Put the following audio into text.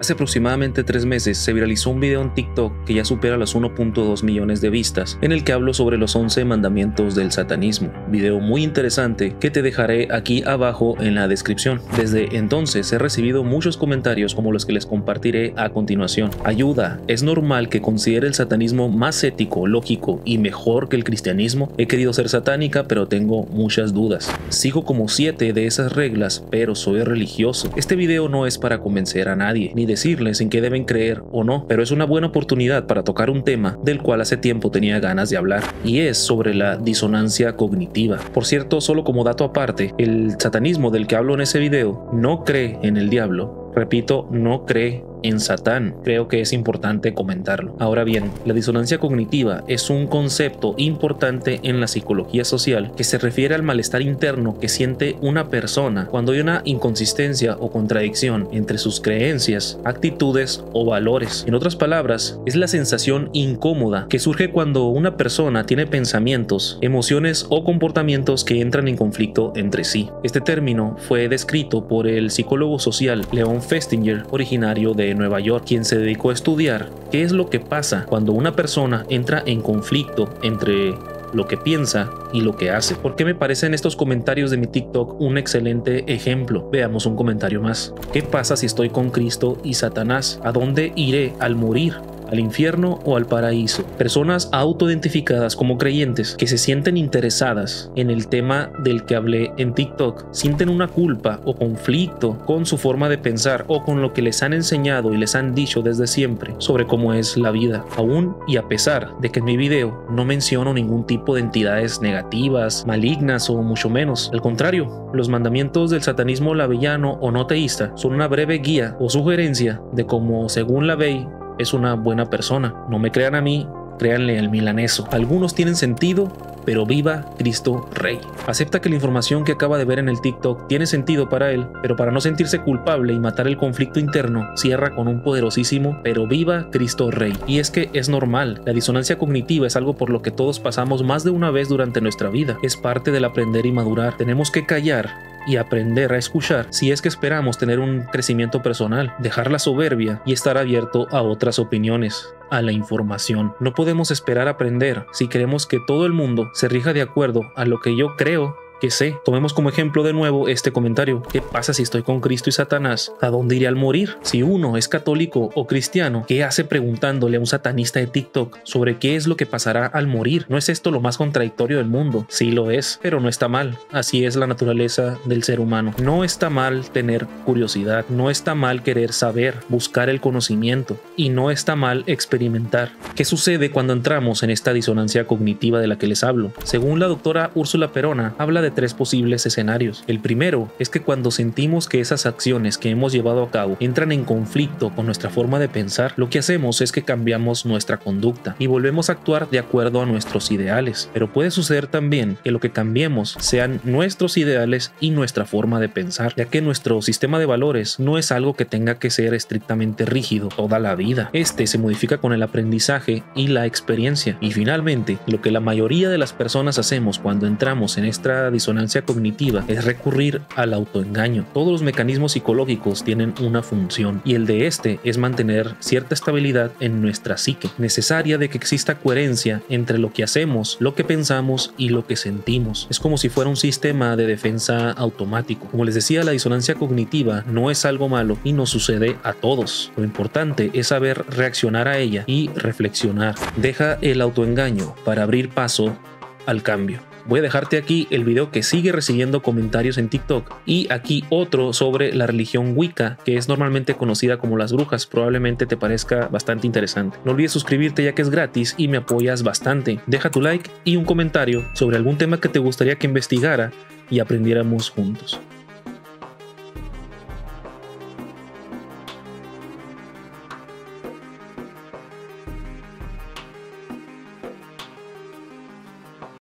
Hace aproximadamente 3 meses se viralizó un video en TikTok que ya supera las 1.2 millones de vistas, en el que hablo sobre los 11 mandamientos del satanismo. Video muy interesante que te dejaré aquí abajo en la descripción. Desde entonces he recibido muchos comentarios como los que les compartiré a continuación. Ayuda, ¿es normal que considere el satanismo más ético, lógico y mejor que el cristianismo? He querido ser satánica, pero tengo muchas dudas. Sigo como 7 de esas reglas, pero soy religioso. Este video no es para convencer a nadie, ni decirles en qué deben creer o no, pero es una buena oportunidad para tocar un tema del cual hace tiempo tenía ganas de hablar, y es sobre la disonancia cognitiva. Por cierto, solo como dato aparte, el satanismo del que hablo en ese video no cree en el diablo, repito, no cree en Satán. Creo que es importante comentarlo. Ahora bien, la disonancia cognitiva es un concepto importante en la psicología social que se refiere al malestar interno que siente una persona cuando hay una inconsistencia o contradicción entre sus creencias, actitudes o valores. En otras palabras, es la sensación incómoda que surge cuando una persona tiene pensamientos, emociones o comportamientos que entran en conflicto entre sí. Este término fue descrito por el psicólogo social León Festinger, originario de Nueva York, quien se dedicó a estudiar qué es lo que pasa cuando una persona entra en conflicto entre lo que piensa y lo que hace. ¿Por qué me parecen estos comentarios de mi TikTok un excelente ejemplo? Veamos un comentario más. ¿Qué pasa si estoy con Cristo y Satanás? ¿A dónde iré al morir? ¿Al infierno o al paraíso? Personas autoidentificadas como creyentes que se sienten interesadas en el tema del que hablé en TikTok sienten una culpa o conflicto con su forma de pensar o con lo que les han enseñado y les han dicho desde siempre sobre cómo es la vida. Aún y a pesar de que en mi video no menciono ningún tipo de entidades negativas, malignas o mucho menos. Al contrario, los mandamientos del satanismo lavellano o no teísta son una breve guía o sugerencia de cómo, según Lavey, es una buena persona. No me crean a mí, créanle al milaneso. Algunos tienen sentido, pero viva Cristo Rey. Acepta que la información que acaba de ver en el TikTok tiene sentido para él, pero para no sentirse culpable y matar el conflicto interno, cierra con un poderosísimo pero viva Cristo Rey. Y es que es normal, la disonancia cognitiva es algo por lo que todos pasamos más de una vez durante nuestra vida. Es parte del aprender y madurar. Tenemos que callar y aprender a escuchar si es que esperamos tener un crecimiento personal, dejar la soberbia y estar abierto a otras opiniones, a la información. No podemos esperar a aprender si queremos que todo el mundo se rija de acuerdo a lo que yo creo que sé. Tomemos como ejemplo de nuevo este comentario. ¿Qué pasa si estoy con Cristo y Satanás? ¿A dónde iré al morir? Si uno es católico o cristiano, ¿qué hace preguntándole a un satanista de TikTok sobre qué es lo que pasará al morir? ¿No es esto lo más contradictorio del mundo? Sí lo es, pero no está mal. Así es la naturaleza del ser humano. No está mal tener curiosidad, no está mal querer saber, buscar el conocimiento y no está mal experimentar. ¿Qué sucede cuando entramos en esta disonancia cognitiva de la que les hablo? Según la doctora Úrsula Perona, habla de 3 posibles escenarios. El primero es que cuando sentimos que esas acciones que hemos llevado a cabo entran en conflicto con nuestra forma de pensar, lo que hacemos es que cambiamos nuestra conducta y volvemos a actuar de acuerdo a nuestros ideales. Pero puede suceder también que lo que cambiemos sean nuestros ideales y nuestra forma de pensar, ya que nuestro sistema de valores no es algo que tenga que ser estrictamente rígido toda la vida. Este se modifica con el aprendizaje y la experiencia. Y finalmente, lo que la mayoría de las personas hacemos cuando entramos en esta disonancia cognitiva es recurrir al autoengaño. Todos los mecanismos psicológicos tienen una función y el de este es mantener cierta estabilidad en nuestra psique, necesaria de que exista coherencia entre lo que hacemos, lo que pensamos y lo que sentimos. Es como si fuera un sistema de defensa automático. Como les decía, la disonancia cognitiva no es algo malo y nos sucede a todos. Lo importante es saber reaccionar a ella y reflexionar. Deja el autoengaño para abrir paso al cambio. Voy a dejarte aquí el video que sigue recibiendo comentarios en TikTok y aquí otro sobre la religión Wicca, que es normalmente conocida como las brujas. Probablemente te parezca bastante interesante. No olvides suscribirte ya que es gratis y me apoyas bastante. Deja tu like y un comentario sobre algún tema que te gustaría que investigara y aprendiéramos juntos.